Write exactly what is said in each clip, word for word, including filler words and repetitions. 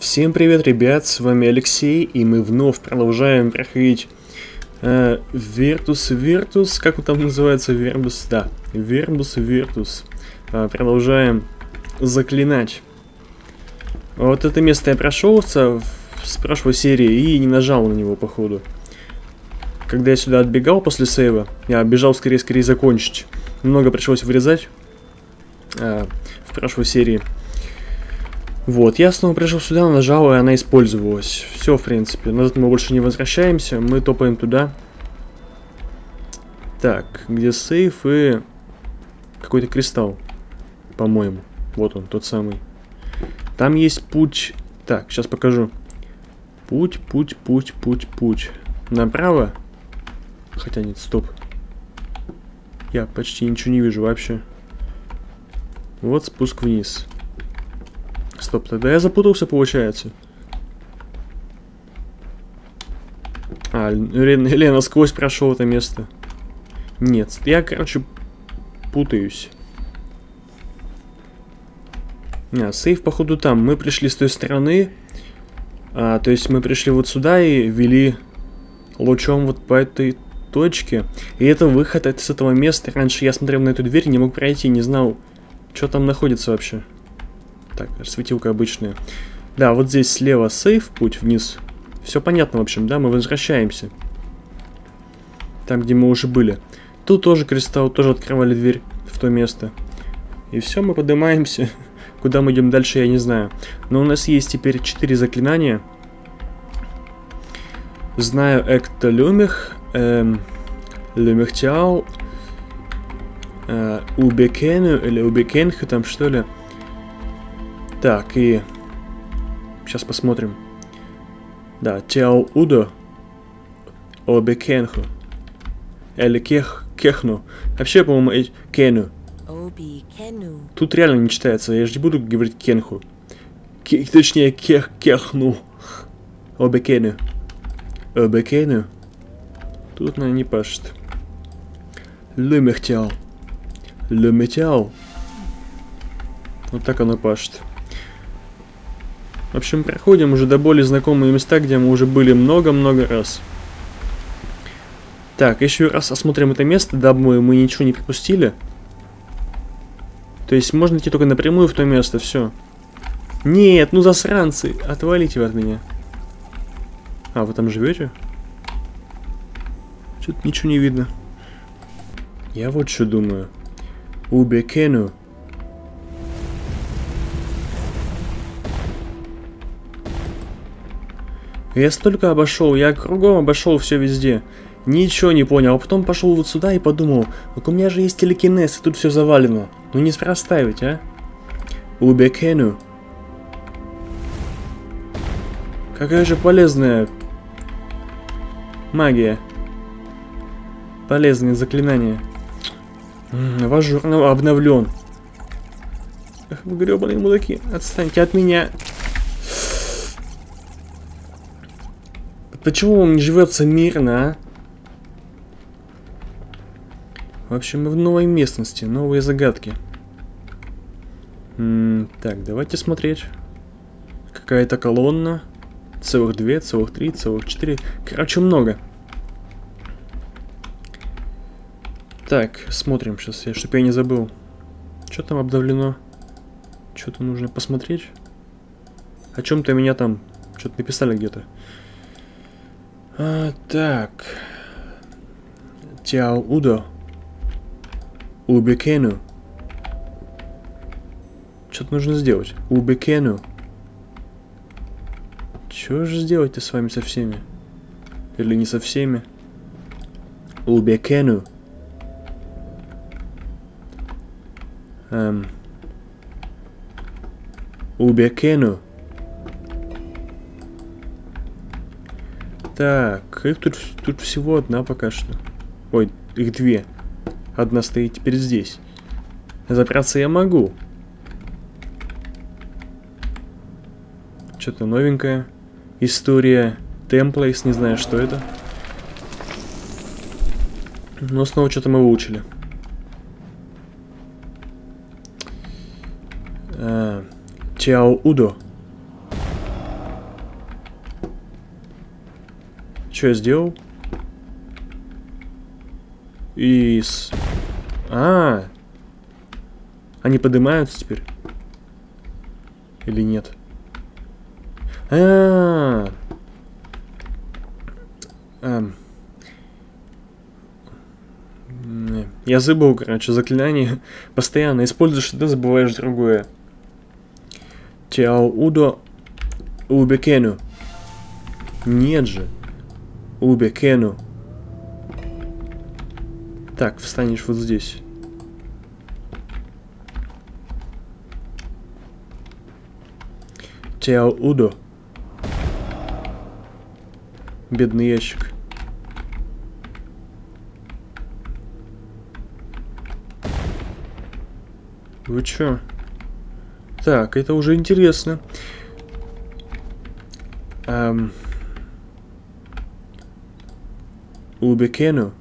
Всем привет, ребят, с вами Алексей, и мы вновь продолжаем проходить Вербис-Виртус, э, как он там называется, Вербис, да, Вербис-Виртус. Э, продолжаем заклинать. Вот это место я прошелся с прошлой серии и не нажал на него, походу. Когда я сюда отбегал после сейва, я бежал скорее-скорее закончить. Много пришлось вырезать э, в прошлой серии. Вот, я снова пришел сюда, нажал, и она использовалась. Все, в принципе. Назад мы больше не возвращаемся, мы топаем туда. Так, где сейф и какой-то кристалл, по-моему. Вот он, тот самый. Там есть путь... Так, сейчас покажу. Путь, путь, путь, путь, путь. Направо? Хотя нет, стоп. Я почти ничего не вижу вообще. Вот спуск вниз. Стоп, тогда я запутался, получается. А, или я насквозь прошел это место. Нет, я, короче, путаюсь. А, сейф, походу, там. Мы пришли с той стороны. А, то есть мы пришли вот сюда и вели лучом вот по этой точке. И это выход с этого места. Раньше я смотрел на эту дверь, не мог пройти, не знал, что там находится вообще. Так, светилка обычная. Да, вот здесь слева сейф, путь вниз. Все понятно, в общем, да, мы возвращаемся. Там, где мы уже были. Тут тоже кристалл, тоже открывали дверь в то место. И все, мы поднимаемся. Куда мы идем дальше, я не знаю. Но у нас есть теперь четыре заклинания. Знаю Эктолюмех, эм, Лемехтиал, э, Убекеню или Убекенху там, что ли. Так, и сейчас посмотрим. Да, Чао Удо, Обе кенху, или кех, кехну. Вообще, по-моему, кену. Тут реально не читается, я же не буду говорить кенху. К, точнее, кех, кехну. Обе кену. Обе кену. Тут, наверное, не пашет. Люмихтял. Люмихтял. Вот так оно пашет. В общем, проходим уже до более знакомые места, где мы уже были много-много раз. Так, еще раз осмотрим это место, дабы мы ничего не пропустили. То есть можно идти только напрямую в то место, все. Нет, ну засранцы, отвалите вы от меня. А, вы там живете? Что-то ничего не видно. Я вот что думаю. Убекену. Я столько обошел, я кругом обошел все везде. Ничего не понял, а потом пошел вот сюда и подумал, так у меня же есть телекинез, и тут все завалено. Ну не спроставить, а? Убекену. Какая же полезная магия. Полезные заклинания. Важурно обновлен. Эх, гребаные мудаки, отстаньте от меня. Почему вам не живется мирно, а? В общем, мы в новой местности, новые загадки. М-м, так, давайте смотреть. Какая-то колонна. Целых две, целых три, целых четыре. Короче, много. Так, смотрим сейчас, я, чтобы я не забыл. Что там обновлено? Что-то нужно посмотреть. О чем-то меня там что-то написали где-то. А, так. Теаудо. Убекену. Что-то нужно сделать. Убекену. Чего же сделать-то с вами со всеми? Или не со всеми? Убекену. Эм. Убекену. Так, их тут, тут всего одна пока что. Ой, их две. Одна стоит теперь здесь. Забраться я могу. Что-то новенькое. История Темплейс, не знаю, что это. Но снова что-то мы выучили. Чао Удо. Что я сделал? И... С... А, они поднимаются теперь? Или нет? А, -а, -а. а Я забыл, короче, заклинание. Постоянно используешь одно, забываешь другое. Чао Удо Убекеню. Нет же. Убекеню. Так, встанешь вот здесь. Теаудо. Бедный ящик. Вы чё? Так, это уже интересно. Эм... Убекеню.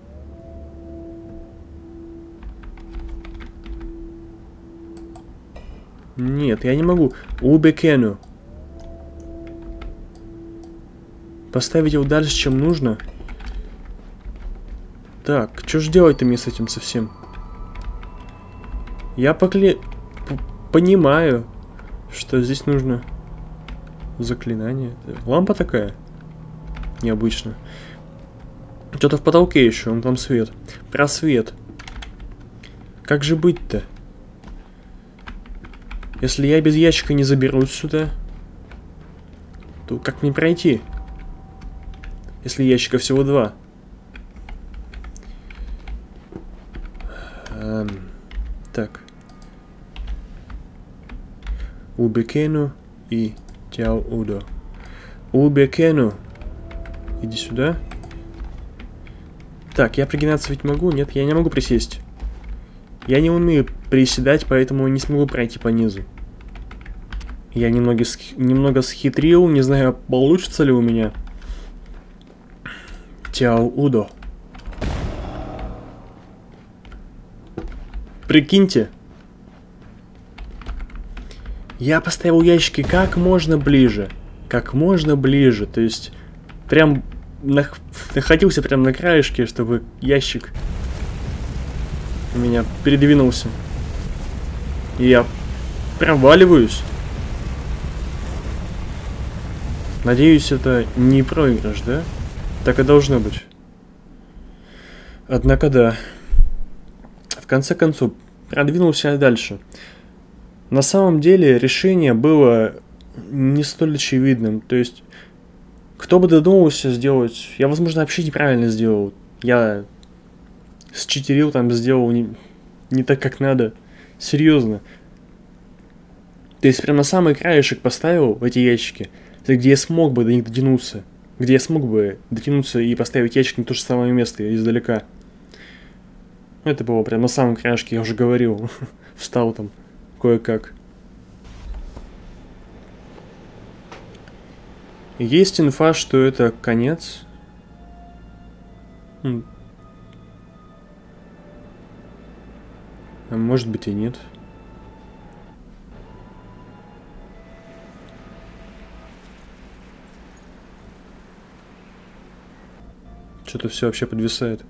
Нет, я не могу. Убекеню. Поставить его дальше, чем нужно. Так, что же делать-то мне с этим совсем? Я покле... понимаю, что здесь нужно заклинание. Лампа такая. Необычно. Что-то в потолке еще, он там свет. Просвет. Как же быть-то? Если я без ящика не заберусь сюда, то как мне пройти? Если ящика всего два. Эм, так. Убекеню и Теаудо. Убекеню. Иди сюда. Так, я пригинаться ведь могу? Нет, я не могу присесть. Я не умею приседать, поэтому не смогу пройти по низу. Я немного, немного схитрил, не знаю, получится ли у меня. Теаудо. Прикиньте. Я поставил ящики как можно ближе. Как можно ближе. То есть, прям нах- находился прям на краешке, чтобы ящик у меня передвинулся. И я проваливаюсь. Надеюсь, это не проигрыш, да? Так и должно быть. Однако да. В конце концов, продвинулся я дальше. На самом деле, решение было не столь очевидным. То есть, кто бы додумался сделать... Я, возможно, вообще неправильно сделал. Я считерил там, сделал не, не так, как надо. Серьезно. То есть, прям на самый краешек поставил в эти ящики, где я смог бы до них дотянуться. Где я смог бы дотянуться и поставить ящик на то же самое место, издалека. Это было прям на самом краешке, я уже говорил. Встал там кое-как. Есть инфа, что это конец. А может быть и нет. Что-то все вообще подвисает.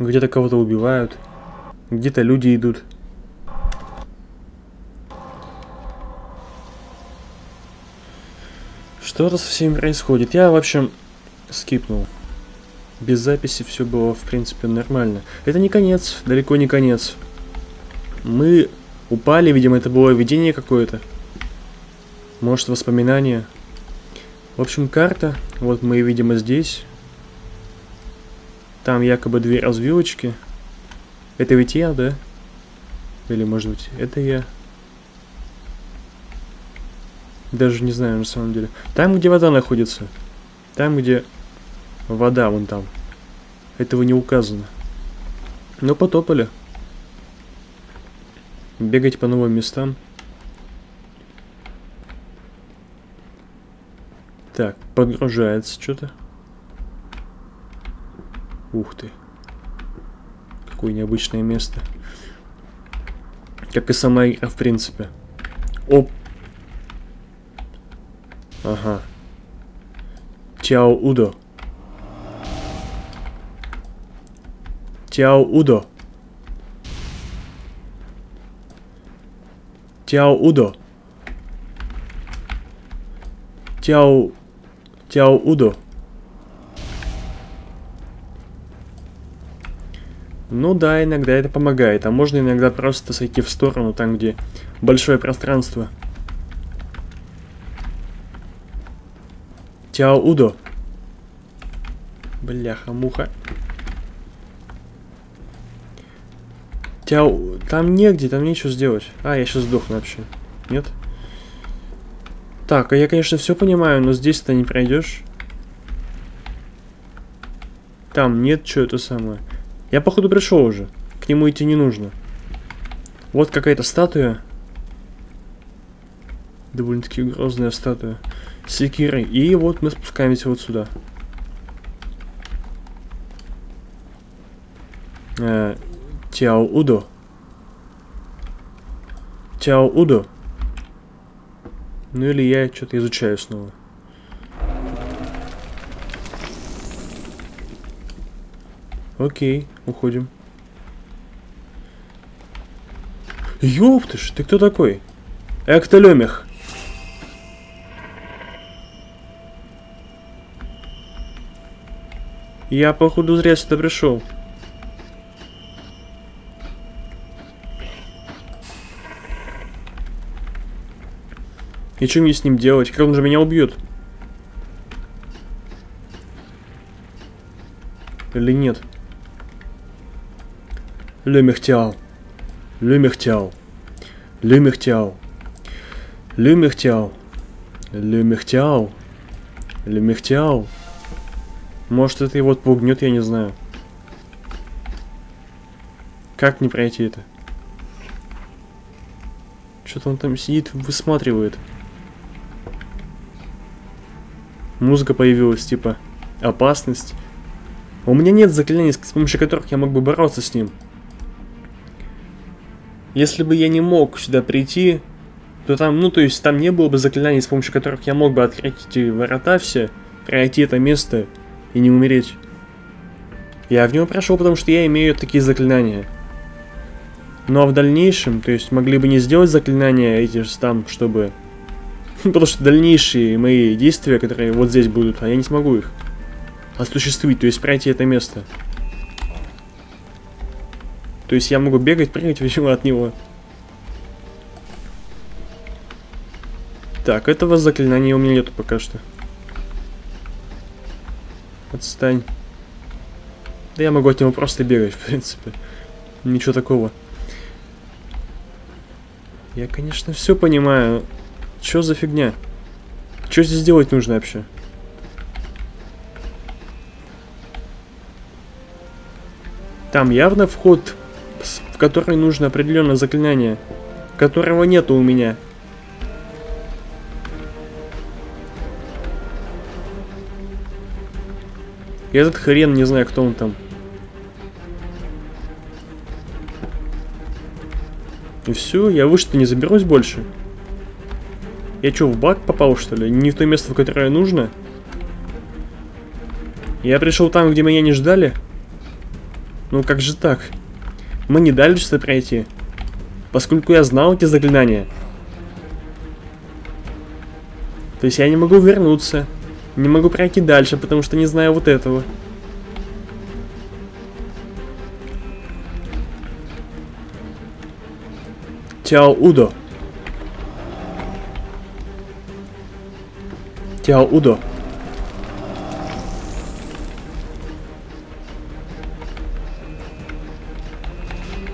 Где-то кого-то убивают. Где-то люди идут. Что-то со всеми происходит. Я, в общем, скипнул. Без записи все было, в принципе, нормально. Это не конец, далеко не конец. Мы упали, видимо, это было видение какое-то. Может, воспоминание. В общем, карта. Вот мы, видимо, здесь. Там якобы две развилочки. Это ведь я, да? Или, может быть, это я? Даже не знаю, на самом деле. Там, где вода находится. Там, где... Вода вон там. Этого не указано. Но потопали. Бегать по новым местам. Так, подгружается что-то. Ух ты. такое необычное место. Как и сама игра, в принципе. Оп. Ага. Чао Удо. Чао Удо. Чао Удо. Чао... Чао Удо. Ну да, иногда это помогает. А можно иногда просто сойти в сторону, там, где большое пространство. Теаудо. Бляха-муха. Теау... Там негде, там нечего сделать. А, я сейчас сдохну вообще. Нет? Так, я, конечно, все понимаю, но здесь ты не пройдешь. Там нет, что это самое. Я, походу, пришел уже. К нему идти не нужно. Вот какая-то статуя. Довольно-таки грозная статуя. С секирой. И вот мы спускаемся вот сюда. Э, Чао Удо. Чао Удо. Ну или я что-то изучаю снова. Окей, уходим. Ёпты ж, ты кто такой? Эктолюмех. Я, походу, зря сюда пришел. И что мне с ним делать? Как он же меня убьет? Или нет? Люмихтял. Люмихтял. Люмихтял. Люмихтял. Люмихтял. Люмихтял. Может, это его отпугнет, я не знаю. Как не пройти это? Что-то он там сидит, высматривает. Музыка появилась, типа опасность. У меня нет заклинаний, с помощью которых я мог бы бороться с ним. Если бы я не мог сюда прийти, то там, ну то есть там не было бы заклинаний, с помощью которых я мог бы открыть эти ворота все, пройти это место и не умереть. Я в него прошел, потому что я имею такие заклинания. Ну а в дальнейшем, то есть могли бы не сделать заклинания эти же там, чтобы... Потому что дальнейшие мои действия, которые вот здесь будут, а я не смогу их осуществить, то есть пройти это место. То есть я могу бегать, прыгать, видимо, от него. Так, этого заклинания у меня нету пока что. Отстань. Да я могу от него просто бегать, в принципе. Ничего такого. Я, конечно, все понимаю. Что за фигня? Что здесь делать нужно вообще? Там явно вход, в который нужно определенное заклинание, которого нету у меня. И этот хрен, не знаю, кто он там. И все, я выше-то не заберусь больше. Я что, в баг попал, что ли? Не в то место, в которое нужно? Я пришел там, где меня не ждали? Ну как же так? Мы не дали сюда пройти, поскольку я знал эти заклинания. То есть я не могу вернуться, не могу пройти дальше, потому что не знаю вот этого. Чао Удо. Чао Удо.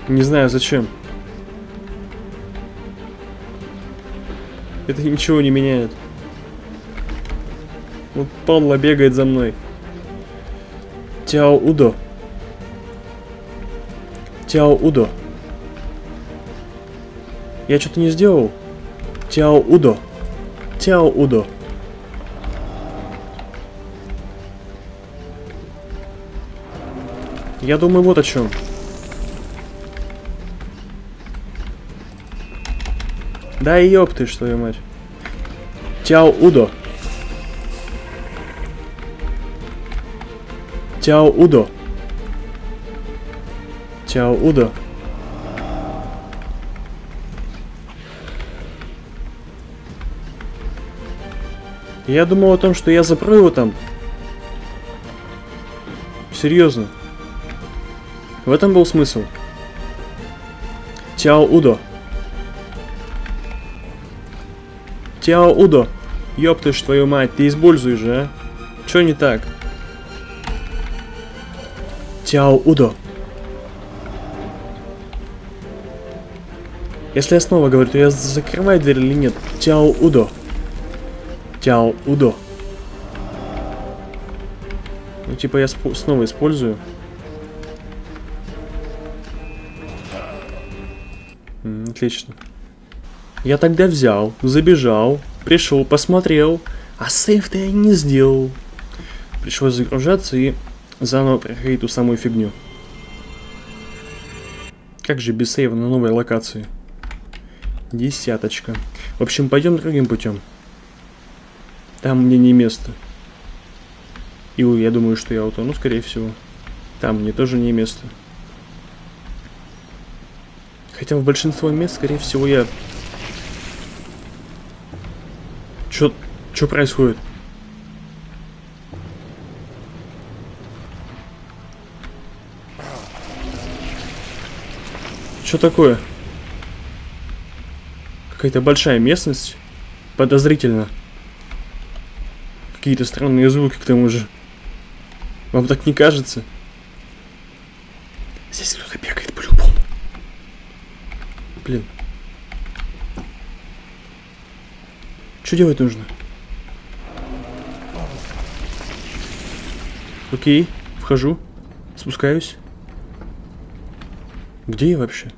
Не знаю зачем. Это ничего не меняет. Вот падла бегает за мной. Чао Удо. Чао Удо. Я что-то не сделал. Чао Удо. Чао Удо. Я думаю вот о чем. Да ёб ты, что твою мать. Чао Удо. Чао Удо. Чао Удо. Я думал о том, что я запру его там. Серьезно. В этом был смысл. Чао Удо. Чао Удо. Ёб ты ж твою мать, ты используешь же, а? Чё не так? Чао Удо. Если я снова говорю, то я закрываю дверь или нет? Чао Удо. Чао Удо. Ну типа я снова использую. М-м, отлично. Я тогда взял, забежал, пришел, посмотрел, а сейф-то я не сделал. Пришлось загружаться и заново проходить ту самую фигню. Как же без сейва на новой локации? Десяточка. В общем, пойдем другим путем. Там мне не место. И я думаю, что я утону, скорее всего. Там мне тоже не место. Хотя в большинство мест, скорее всего, я... Чё... Чё происходит? Чё такое? Какая-то большая местность. Подозрительно. Какие-то странные звуки, к тому же. Вам так не кажется? Здесь кто-то бегает по-любому. Блин. Что делать нужно? Окей, вхожу. Спускаюсь. Где я вообще?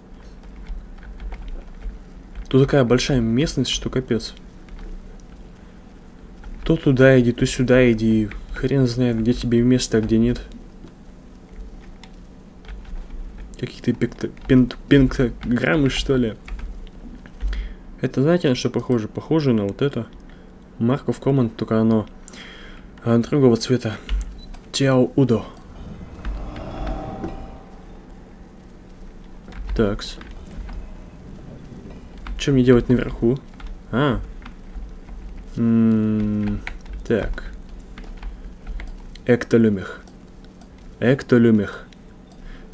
Тут такая большая местность, что капец. То туда иди, то сюда иди. Хрен знает, где тебе место, а где нет. Какие-то пентаграммы, что ли? Это, знаете, на что похоже? Похоже на вот это. Mark of Command, только оно другого цвета. Чао Удо. Такс. Что мне делать наверху? А. М-м-м, так. Эктолюмех. Эктолюмех.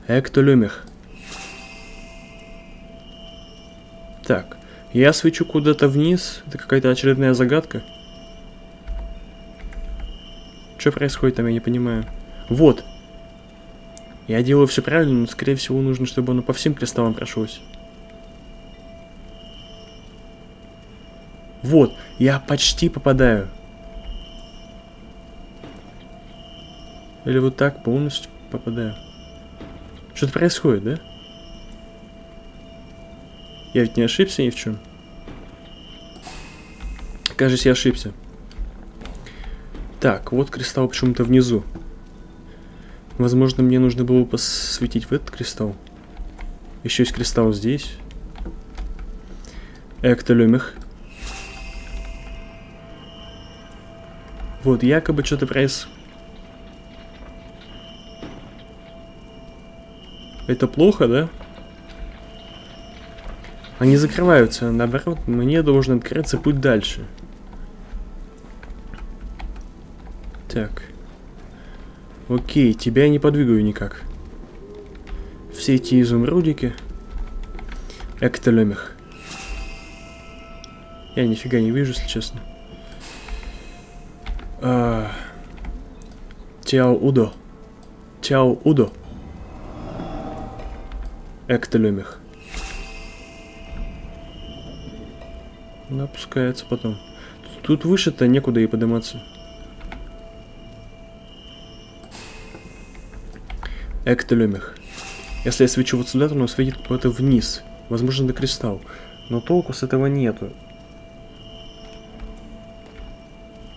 Эктолюмех. Так. Я свечу куда-то вниз. Это какая-то очередная загадка. Что происходит там, я не понимаю. Вот. Я делаю все правильно, но, скорее всего, нужно, чтобы оно по всем кристаллам прошлось. Вот. Я почти попадаю. Или вот так полностью попадаю. Что-то происходит, да? Я ведь не ошибся ни в чем. Кажется, я ошибся. Так, вот кристалл почему-то внизу. Возможно, мне нужно было посветить в этот кристалл. Еще есть кристалл здесь. Эктолюмех. Вот, якобы что-то проис... Это плохо, да? Они закрываются, наоборот, мне должен открыться путь дальше. Так. Окей, тебя я не подвигаю никак. Все эти изумрудики. Экталемех. Я нифига не вижу, если честно. А... Чао Удо. Чао Удо. Экталемех. Опускается потом. Тут выше-то некуда и подниматься. Эктолюмех. Если я свечу вот сюда, то оно светит куда-то вниз. Возможно, до кристалл. Но толку с этого нету.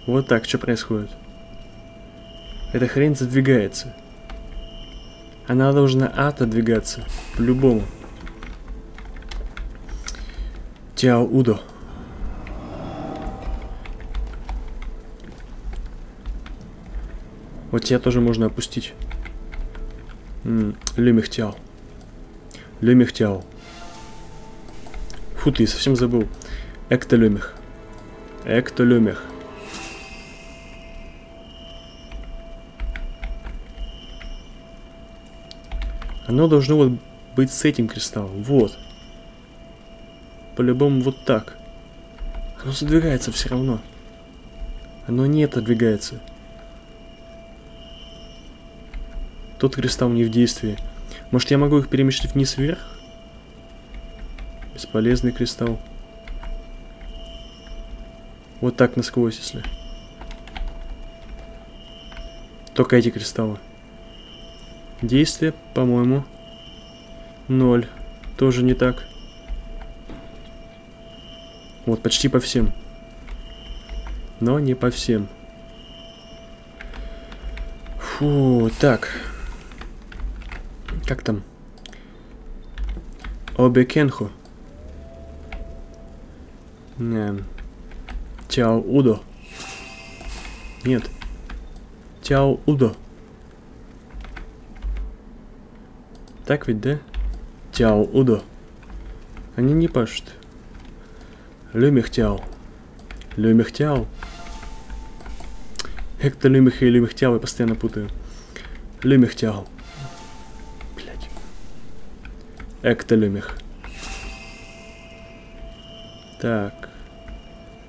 Вот так, что происходит? Эта хрень задвигается. Она должна отодвигаться. По-любому. Чао Удо. Вот тебя тоже можно опустить. Люмихтял. Лемехтиал. Фу, ты совсем забыл. Эктолюмех. Эктолюмех. Оно должно вот быть с этим кристаллом. Вот. По-любому вот так. Оно задвигается все равно. Оно не отодвигается. Тот кристалл не в действии. Может, я могу их перемещать вниз-вверх? Бесполезный кристалл. Вот так насквозь, если. Только эти кристаллы. Действие, по-моему, ноль. Тоже не так. Вот, почти по всем. Но не по всем. Фу, так. Как там? Обе кенху. Чао Удо. Нет. Чао Удо. Так ведь, да? Чао Удо. Они не пашут. Люмихтял. Люмихтял. Эктолюмех и Люмихтял я постоянно путаю. Люмихтял. Эктолюмех. Так.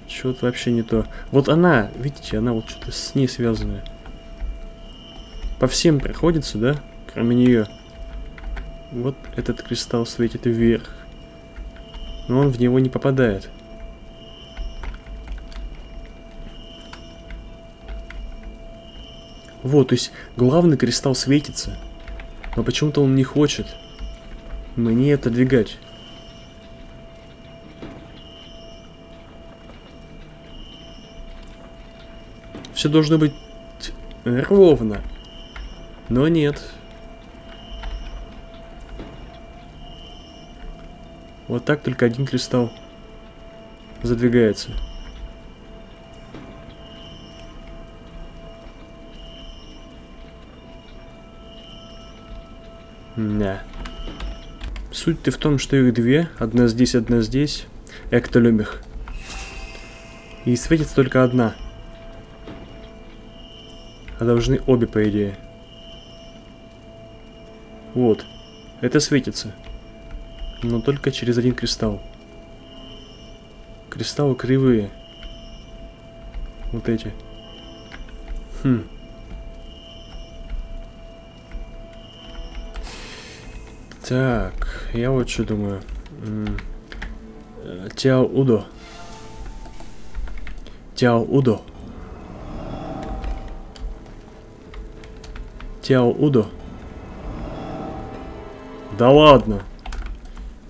Что-то вообще не то. Вот она, видите, она вот что-то с ней связанная. По всем проходится, да? Кроме нее. Вот этот кристалл светит вверх. Но он в него не попадает. Вот, то есть главный кристалл светится. Но почему-то он не хочет. Мне отодвигать. Все должно быть ровно. Но нет. Вот так только один кристалл задвигается. Да. Суть-то в том, что их две. Одна здесь, одна здесь. Эктолюмех. И светится только одна. А должны обе, по идее. Вот. Это светится. Но только через один кристалл. Кристаллы кривые. Вот эти. Хм. Так, я вот что думаю. Чао Удо. Чао Удо. Чао Удо. Да ладно.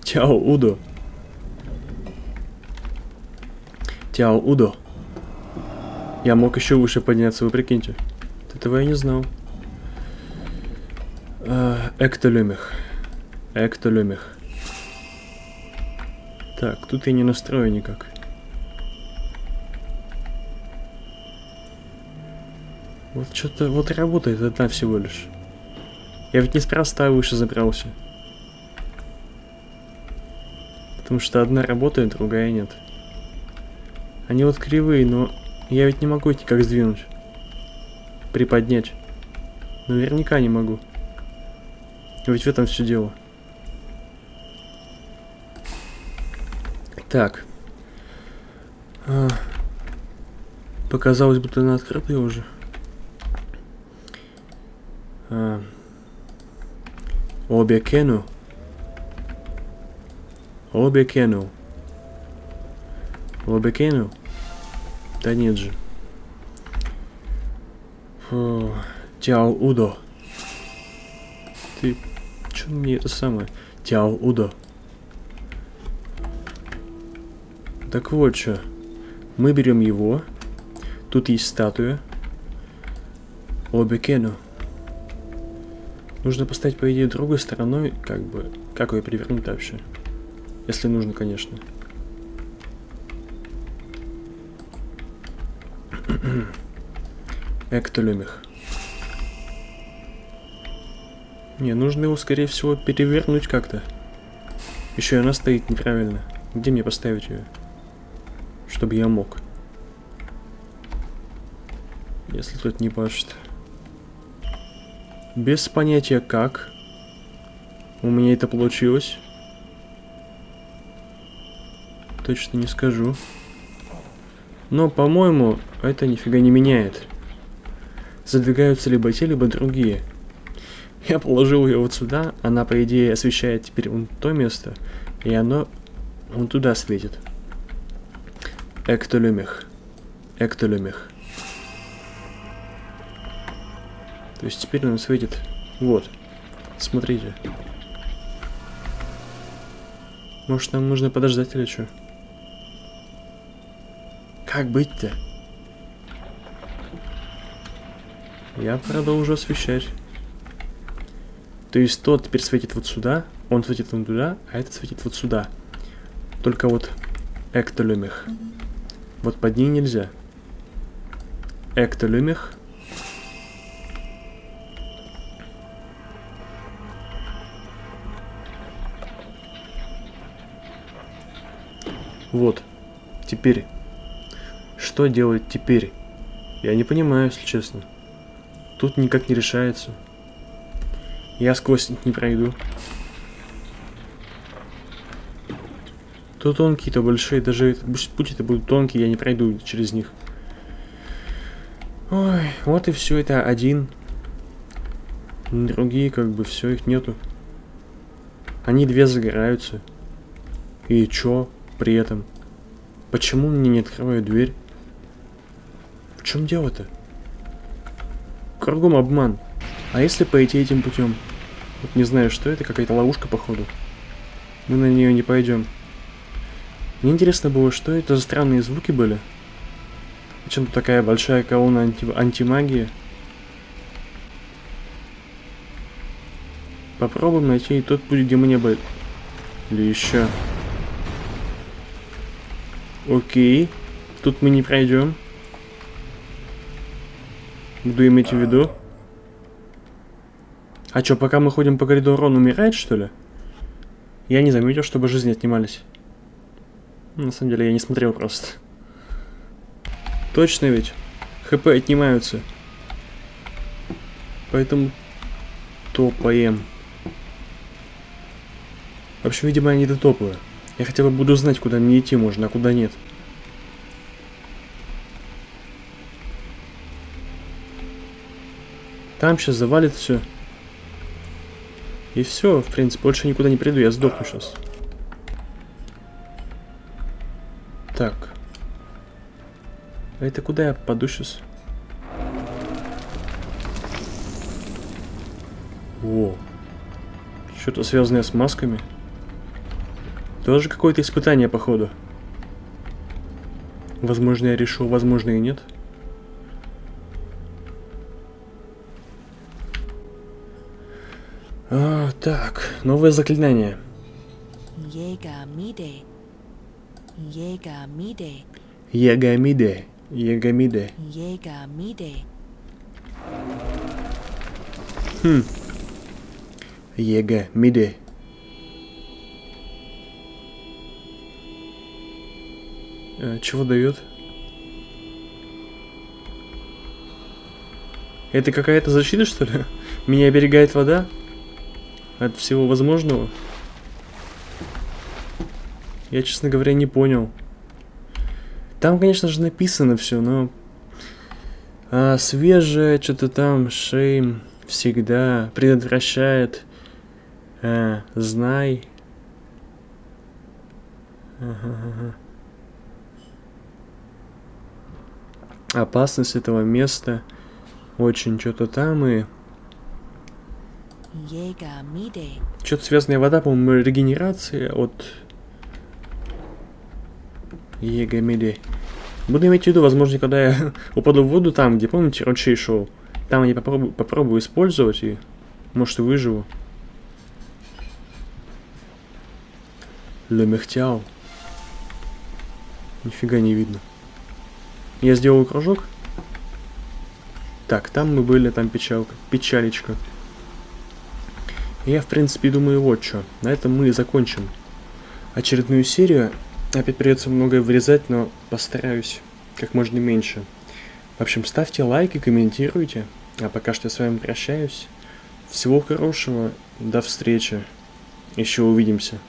Чао Удо. Чао Удо. Я мог еще выше подняться, вы прикиньте. Этого я не знал. Эктолюмех. Эктолюмех. Так, тут я не настрою никак. Вот что-то, вот работает одна всего лишь. Я ведь неспроста выше забрался. Потому что одна работает, другая нет. Они вот кривые, но я ведь не могу их никак сдвинуть. Приподнять. Наверняка не могу. Ведь в этом все дело. Так. А, показалось, будто она открытая уже. А, Убекеню. Убекеню. Убекеню. Да нет же. Фу. Чао Удо. Ты... Чё мне это самое? Чао Удо. Так вот что. Мы берем его. Тут есть статуя. Убекеню. Нужно поставить, по идее, другой стороной, как бы. Как ее перевернуть вообще? Если нужно, конечно. Эктолюмех. Не, нужно его, скорее всего, перевернуть как-то. Еще и она стоит неправильно. Где мне поставить ее? Чтобы я мог. Если тут не пашет. Без понятия как. У меня это получилось. Точно не скажу. Но, по-моему, это нифига не меняет. Задвигаются либо те, либо другие. Я положил ее вот сюда, она, по идее, освещает теперь вон то место, и оно вон туда светит. Эктолюмех. Эктолюмех. То есть теперь он светит вот. Смотрите. Может, нам нужно подождать или что? Как быть-то? Я продолжу освещать. То есть тот теперь светит вот сюда, он светит вон туда, а этот светит вот сюда. Только вот Эктолюмех. Вот под ней нельзя. Эктолюмех. Вот. Теперь. Что делать теперь? Я не понимаю, если честно. Тут никак не решается. Я сквозь не пройду. То тонкие-то большие, даже пути-то будут тонкие, я не пройду через них. Ой, вот и все, это один. Другие, как бы, все, их нету. Они две загораются. И чё при этом? Почему мне не открывают дверь? В чем дело-то? Кругом обман. А если пойти этим путем? Вот не знаю, что это, какая-то ловушка, походу. Мы на нее не пойдем. Мне интересно было, что это за странные звуки были. Почему такая большая колонна анти антимагии? Попробуем найти и тот путь, где мне бы... Или еще. Окей. Тут мы не пройдем. Буду иметь в виду. А чё, пока мы ходим по коридору, он умирает, что ли? Я не заметил, чтобы жизни отнимались. На самом деле, я не смотрел просто. Точно ведь? ХП отнимаются. Поэтому топаем. В общем, видимо, я не дотопаю. Я хотя бы буду знать, куда мне идти можно, а куда нет. Там сейчас завалит все. И все, в принципе, больше никуда не приду, я сдохну сейчас. Так. А это куда я попаду сейчас? Во. Что-то связанное с масками. Тоже какое-то испытание, походу. Возможно, я решил, возможно, и нет. А, так, новое заклинание. Яга миде. Яга миде. Яга миде. Яга миде. Яга миде. Хм. Яга миде. А, чего дает? Это какая-то защита, что ли? Меня оберегает вода? От всего возможного? Я, честно говоря, не понял. Там, конечно же, написано все, но... А, свежее, что-то там, шейм, всегда, предотвращает, а, знай. Ага, ага. Опасность этого места, очень что-то там и... Что-то связанная вода, по-моему, регенерация от Яга миде. Буду иметь в виду, возможно, когда я упаду в воду там, где, помните, ручей шел. Там я попробую, попробую использовать и, может, и выживу. Лемехтиал. Нифига не видно. Я сделаю кружок. Так, там мы были, там печалка, печалечка. Я, в принципе, думаю, вот что. На этом мы и закончим очередную серию. Опять придется многое вырезать, но постараюсь как можно меньше. В общем, ставьте лайки, комментируйте. А пока что я с вами прощаюсь. Всего хорошего, до встречи. Еще увидимся.